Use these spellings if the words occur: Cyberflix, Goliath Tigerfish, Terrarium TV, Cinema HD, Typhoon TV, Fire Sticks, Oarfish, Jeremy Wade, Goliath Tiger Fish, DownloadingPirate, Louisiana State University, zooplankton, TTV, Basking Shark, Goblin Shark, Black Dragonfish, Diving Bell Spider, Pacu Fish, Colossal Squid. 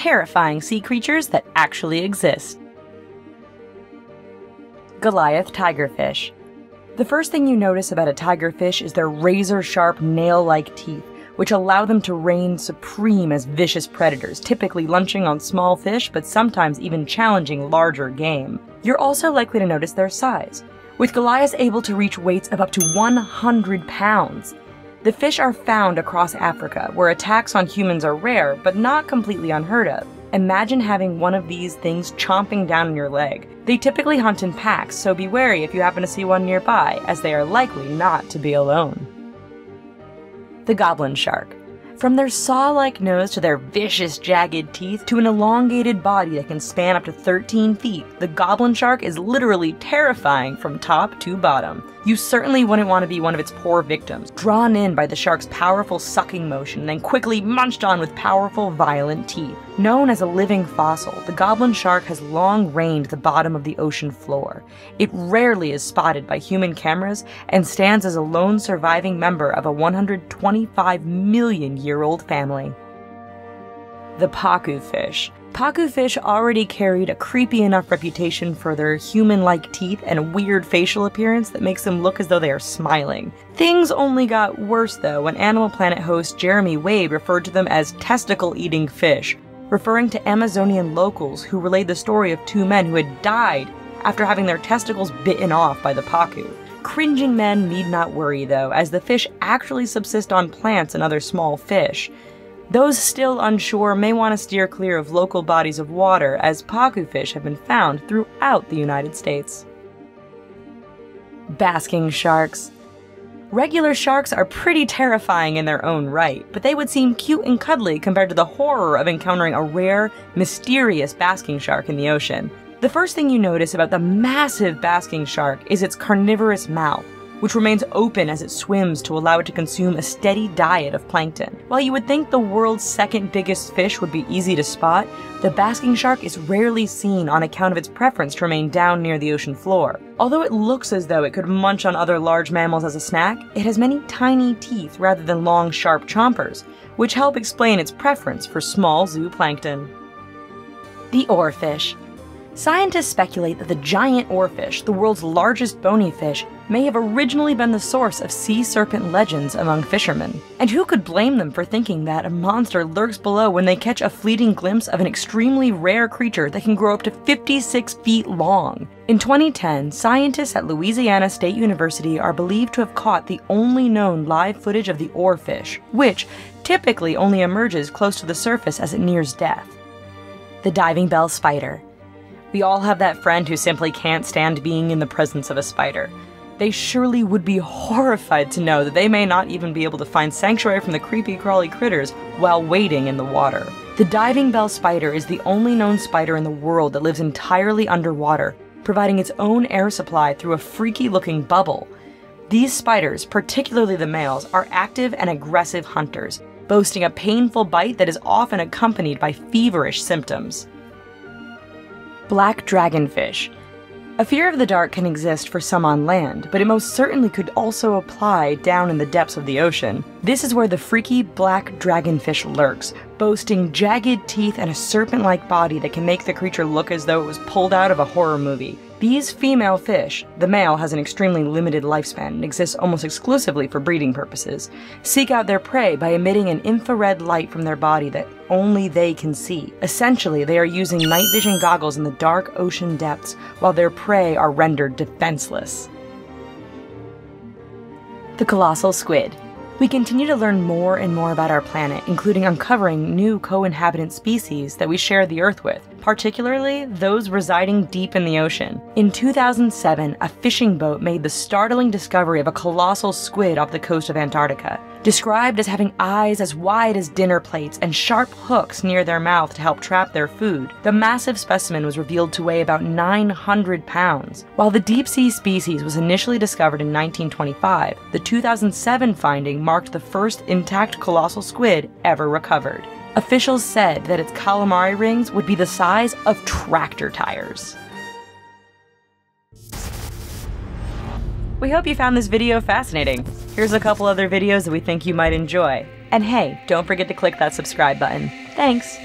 terrifying sea creatures that actually exist. Goliath tigerfish. The first thing you notice about a tigerfish is their razor-sharp, nail-like teeth, which allow them to reign supreme as vicious predators, typically lunching on small fish, but sometimes even challenging larger game. You're also likely to notice their size, with Goliaths able to reach weights of up to 100 pounds. The fish are found across Africa, where attacks on humans are rare, but not completely unheard of. Imagine having one of these things chomping down on your leg. They typically hunt in packs, so be wary if you happen to see one nearby, as they are likely not to be alone. The Goblin Shark. From their saw-like nose to their vicious, jagged teeth to an elongated body that can span up to 13 feet, the Goblin Shark is literally terrifying from top to bottom. You certainly wouldn't want to be one of its poor victims, drawn in by the shark's powerful sucking motion, then quickly munched on with powerful, violent teeth. Known as a living fossil, the Goblin Shark has long reigned the bottom of the ocean floor. It rarely is spotted by human cameras and stands as a lone surviving member of a 125 million-year-old family. The Pacu Fish. Pacu fish already carried a creepy enough reputation for their human-like teeth and a weird facial appearance that makes them look as though they are smiling. Things only got worse, though, when Animal Planet host Jeremy Wade referred to them as testicle-eating fish, referring to Amazonian locals who relayed the story of two men who had died after having their testicles bitten off by the pacu. Cringing men need not worry, though, as the fish actually subsist on plants and other small fish. Those still unsure may want to steer clear of local bodies of water, as pacu fish have been found throughout the United States. Basking sharks. Regular sharks are pretty terrifying in their own right, but they would seem cute and cuddly compared to the horror of encountering a rare, mysterious basking shark in the ocean. The first thing you notice about the massive basking shark is its carnivorous mouth, which remains open as it swims to allow it to consume a steady diet of plankton. While you would think the world's second biggest fish would be easy to spot, the basking shark is rarely seen on account of its preference to remain down near the ocean floor. Although it looks as though it could munch on other large mammals as a snack, it has many tiny teeth rather than long, sharp chompers, which help explain its preference for small zooplankton. The oarfish. Scientists speculate that the giant oarfish, the world's largest bony fish, may have originally been the source of sea serpent legends among fishermen. And who could blame them for thinking that a monster lurks below when they catch a fleeting glimpse of an extremely rare creature that can grow up to 56 feet long? In 2010, scientists at Louisiana State University are believed to have caught the only known live footage of the oarfish, which typically only emerges close to the surface as it nears death. The diving bell spider. We all have that friend who simply can't stand being in the presence of a spider. They surely would be horrified to know that they may not even be able to find sanctuary from the creepy crawly critters while wading in the water. The diving bell spider is the only known spider in the world that lives entirely underwater, providing its own air supply through a freaky-looking bubble. These spiders, particularly the males, are active and aggressive hunters, boasting a painful bite that is often accompanied by feverish symptoms. Black dragonfish. A fear of the dark can exist for some on land, but it most certainly could also apply down in the depths of the ocean. This is where the freaky black dragonfish lurks, boasting jagged teeth and a serpent-like body that can make the creature look as though it was pulled out of a horror movie. These female fish, the male has an extremely limited lifespan and exists almost exclusively for breeding purposes, seek out their prey by emitting an infrared light from their body that only they can see. Essentially, they are using night vision goggles in the dark ocean depths while their prey are rendered defenseless. The colossal squid. We continue to learn more and more about our planet, including uncovering new co-inhabitant species that we share the Earth with, particularly those residing deep in the ocean. In 2007, a fishing boat made the startling discovery of a colossal squid off the coast of Antarctica, described as having eyes as wide as dinner plates and sharp hooks near their mouth to help trap their food. The massive specimen was revealed to weigh about 900 pounds. While the deep-sea species was initially discovered in 1925, the 2007 finding marked the first intact colossal squid ever recovered. Officials said that its calamari rings would be the size of tractor tires. We hope you found this video fascinating. Here's a couple other videos that we think you might enjoy. And hey, don't forget to click that subscribe button. Thanks!